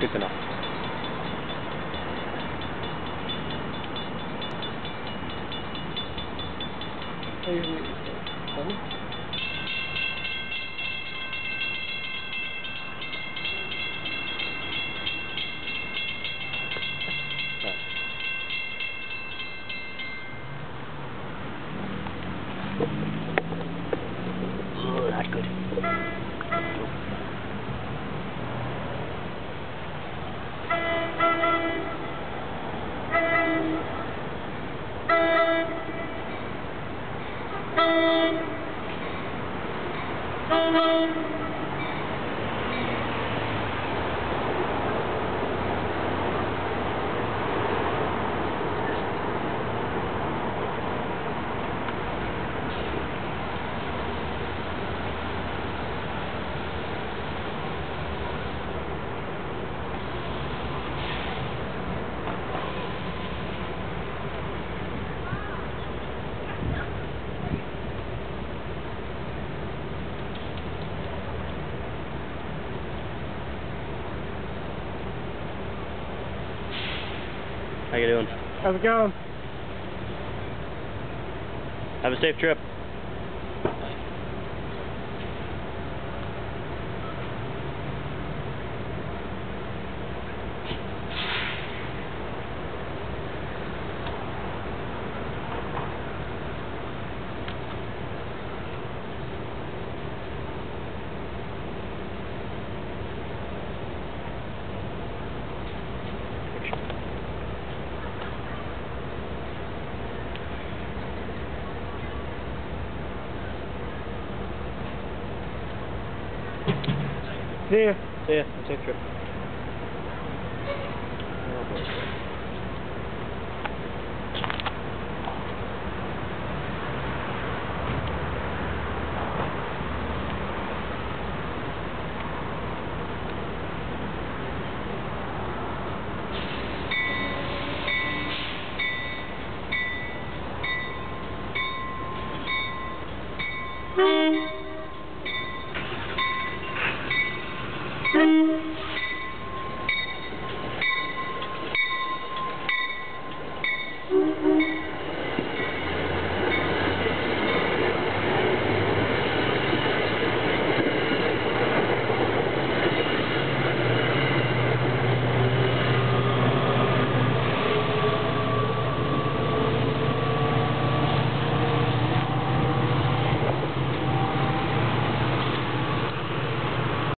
taken up. Oh, that's good. How you doing? How's it going? Have a safe trip. Yeah. Yeah, safe trip.